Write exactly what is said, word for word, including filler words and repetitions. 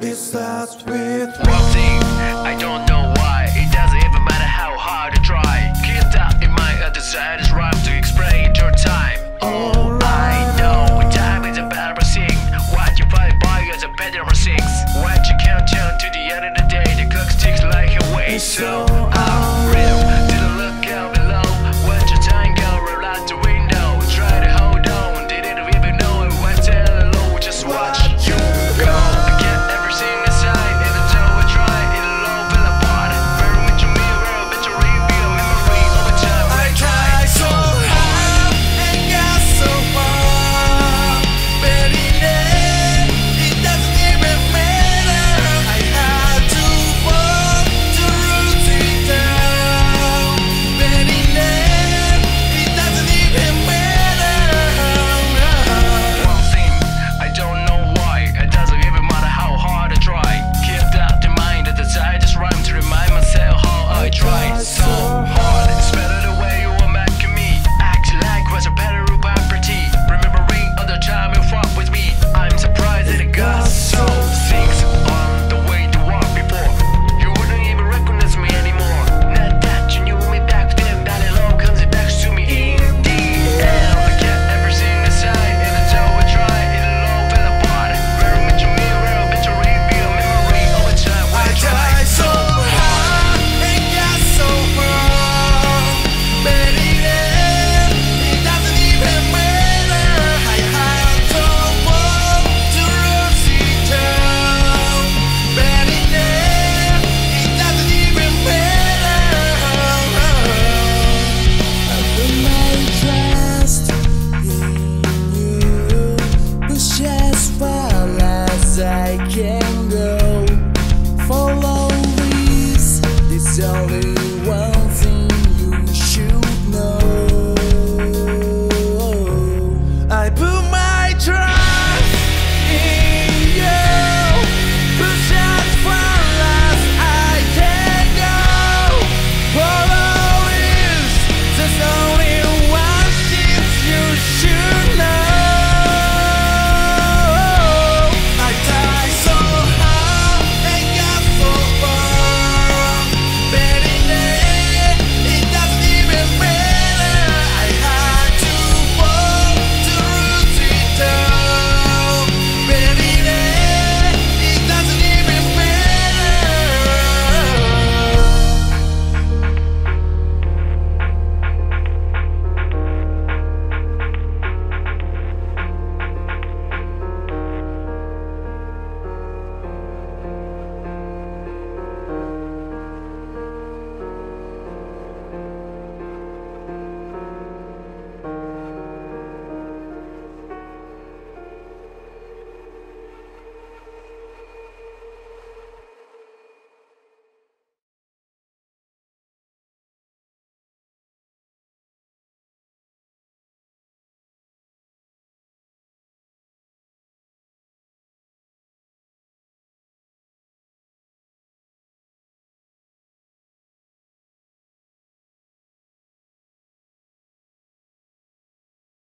be obsessed with one thing. I don't know